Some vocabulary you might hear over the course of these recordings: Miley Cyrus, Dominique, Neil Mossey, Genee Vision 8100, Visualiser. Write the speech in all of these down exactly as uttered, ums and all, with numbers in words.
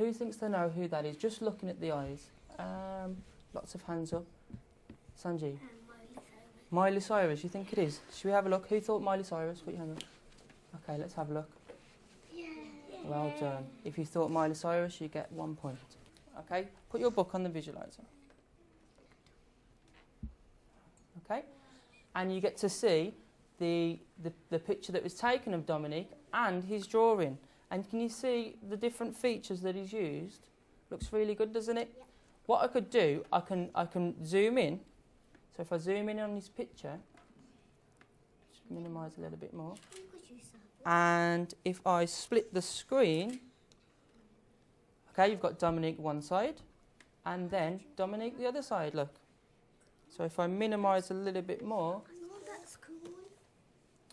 Who thinks they know who that is? Just looking at the eyes. Um, lots of hands up. Sanji. Um, Miley Cyrus. Miley Cyrus, you think it is? Should we have a look? Who thought Miley Cyrus? Put your hand up. Okay, let's have a look. Yeah. Well done. If you thought Miley Cyrus, you get one point. Okay, put your book on the visualizer. Okay, and you get to see the, the, the picture that was taken of Dominique and his drawing. And can you see the different features that he's used? Looks really good, doesn't it? Yeah. What I could do, I can, I can zoom in. So if I zoom in on his picture, just minimise a little bit more. And if I split the screen, okay, you've got Dominique one side and then Dominique the other side, look. So if I minimise a little bit more,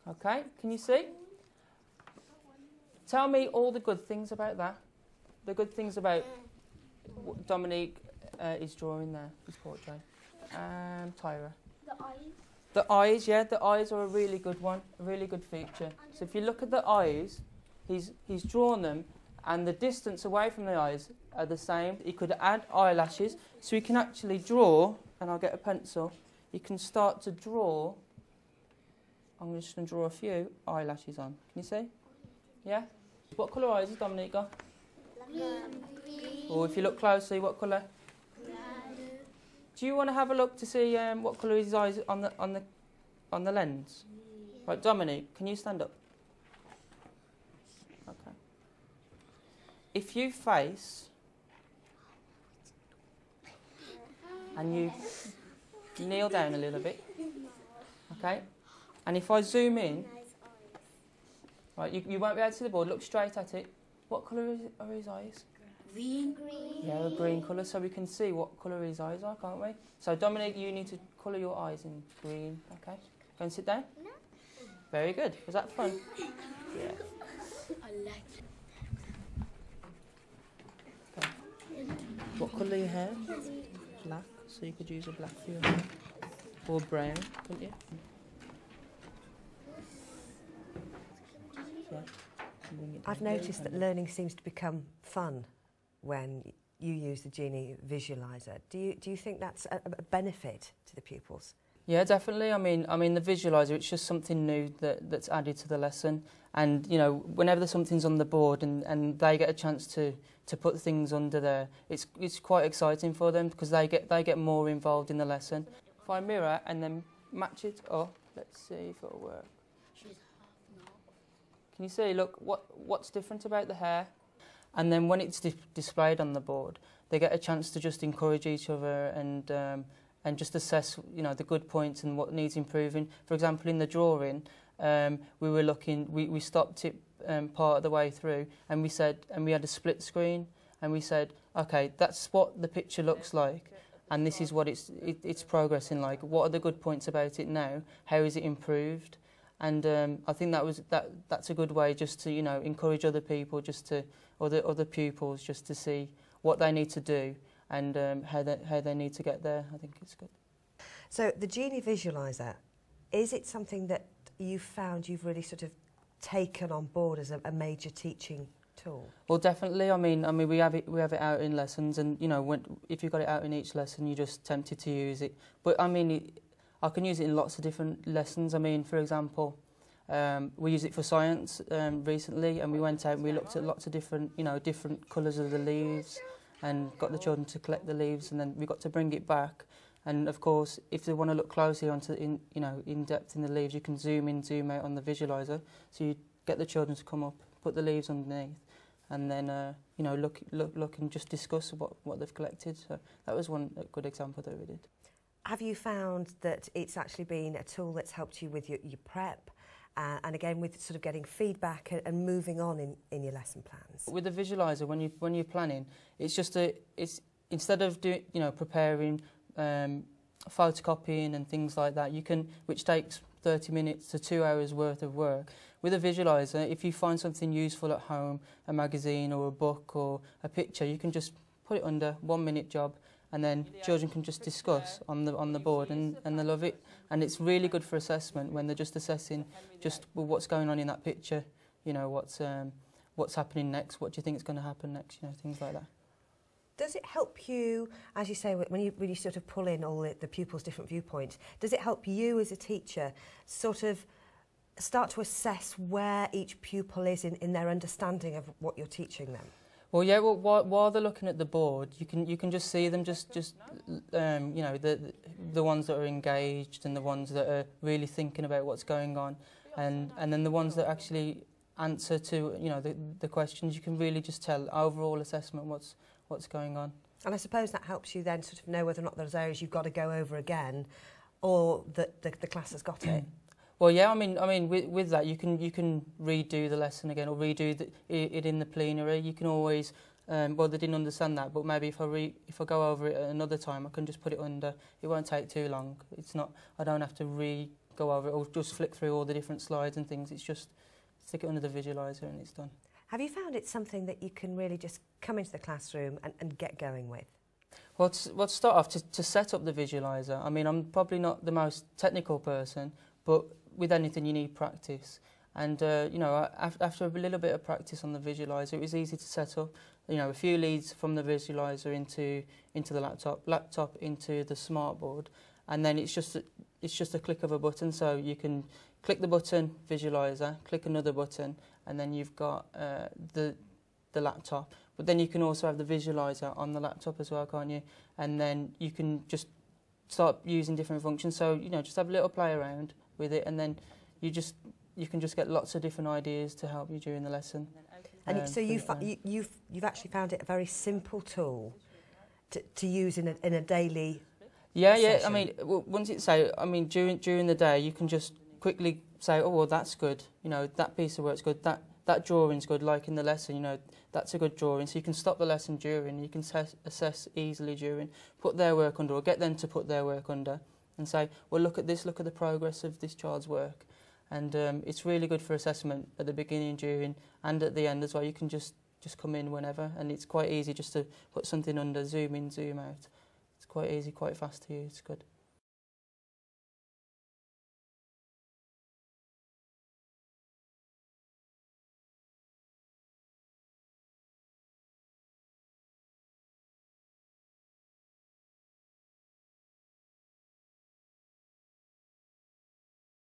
okay, can you see? Tell me all the good things about that. The good things about what Dominique uh, is drawing there, his portrait. Um, Tyra. The eyes. The eyes, yeah, the eyes are a really good one, a really good feature. So if you look at the eyes, he's, he's drawn them, and the distance away from the eyes are the same. He could add eyelashes, so he can actually draw, and I'll get a pencil, you can start to draw, I'm just going to draw a few eyelashes on. Can you see? Yeah? What colour eyes has Dominique got? Green. Or if you look closely, what colour? Do you want to have a look to see um, what colour his eyes on the on the on the lens? Yeah. Right, Dominique, can you stand up? Okay. If you face and you kneel down a little bit, okay, and if I zoom in, right, you, you won't be able to see the board. Look straight at it. What colour are his eyes? Green. Green. Yeah, a green colour, so we can see what colour his eyes are, can't we? So, Dominique, you need to colour your eyes in green, okay? Go and sit down? No. Very good. Was that fun? Yeah. I like it. Okay. What colour your hair? Black, so you could use a black for your hair. Or brown, couldn't you? Yeah. I've noticed that learning seems to become fun when you use the Genee visualizer. Do you do you think that's a, a benefit to the pupils? Yeah, definitely. I mean, I mean the visualizer. It's just something new that that's added to the lesson. And you know, whenever there's something's on the board and and they get a chance to to put things under there, it's it's quite exciting for them because they get they get more involved in the lesson. If I mirror and then match it up, let's see if it'll work. Can you see, look, what, what's different about the hair? And then when it's di displayed on the board, they get a chance to just encourage each other and, um, and just assess, you know, the good points and what needs improving. For example, in the drawing, um, we were looking, we, we stopped it um, part of the way through and we said, and we had a split screen and we said, okay, that's what the picture looks like. And this is what it's, it, it's progressing like. What are the good points about it now? How is it improved? And um, I think that was that. That's a good way just to you know encourage other people, just to or the other pupils, just to see what they need to do and um, how they how they need to get there. I think it's good. So the Genee visualizer, is it something that you found you've really sort of taken on board as a, a major teaching tool? Well, definitely. I mean, I mean, we have it we have it out in lessons, and you know, when, if you've got it out in each lesson, you're just tempted to use it. But I mean. It, I can use it in lots of different lessons. I mean, for example, um, we used it for science um, recently, and we went out and we looked at lots of different, you know, different colours of the leaves, and got the children to collect the leaves, and then we got to bring it back. And of course, if they want to look closely onto, in, you know, in depth in the leaves, you can zoom in, zoom out on the visualizer. So you get the children to come up, put the leaves underneath, and then uh, you know, look, look, look, and just discuss what what they've collected. So that was one good example that we did. Have you found that it's actually been a tool that's helped you with your, your prep uh, and again with sort of getting feedback and, and moving on in, in your lesson plans? With the visualizer, when you when you're planning, it's just a it's instead of doing you know preparing um, photocopying and things like that, you can which takes thirty minutes to two hours worth of work. With a visualizer, if you find something useful at home, a magazine or a book or a picture, you can just put it under one minute job. And then children can just discuss on the on the board, and, and they love it. And it's really good for assessment when they're just assessing just well, what's going on in that picture, you know, what's um, what's happening next, what do you think is going to happen next, you know, things like that. Does it help you, as you say, when you really sort of pull in all the, the pupils' different viewpoints, does it help you as a teacher sort of start to assess where each pupil is in, in their understanding of what you're teaching them? Well, yeah, well, while, while they're looking at the board, you can, you can just see them, just, just um, you know, the, the ones that are engaged and the ones that are really thinking about what's going on, and, and then the ones that actually answer to, you know, the, the questions. You can really just tell overall assessment what's... what's going on. And I suppose that helps you then sort of know whether or not those areas you've got to go over again, or that the, the class has got it. Well, yeah, I mean, I mean, with, with that, you can you can redo the lesson again, or redo the, it in the plenary. You can always, um, well, they didn't understand that, but maybe if I re, if I go over it at another time, I can just put it under. It won't take too long. It's not. I don't have to re go over it or just flick through all the different slides and things. It's just stick it under the visualiser and it's done. Have you found it's something that you can really just come into the classroom and, and get going with? Well, to, well, to start off, to, to set up the visualiser, I mean, I'm probably not the most technical person, but with anything you need practice. And, uh, you know, af after a little bit of practice on the visualiser, it was easy to set up, you know, a few leads from the visualiser into, into the laptop, laptop into the smartboard, and then it's just, a, it's just a click of a button, so you can click the button, visualiser, click another button, and then you've got uh, the the laptop. But then you can also have the visualiser on the laptop as well, can't you? And then you can just start using different functions. So, you know, just have a little play around with it, and then you just you can just get lots of different ideas to help you during the lesson. And um, so you've you, you've you've actually found it a very simple tool to to use in a in a daily. Yeah, session. Yeah. I mean, once it's out, I mean, during during the day, you can just quickly say, oh, well, that's good, you know, that piece of work's good, that, that drawing's good, like in the lesson, you know, that's a good drawing. So you can stop the lesson during, you can assess easily during, put their work under, or get them to put their work under, and say, well, look at this, look at the progress of this child's work. And um, it's really good for assessment at the beginning, during, and at the end as well. You can just, just come in whenever, and it's quite easy just to put something under, zoom in, zoom out. It's quite easy, quite fast to use, it's good.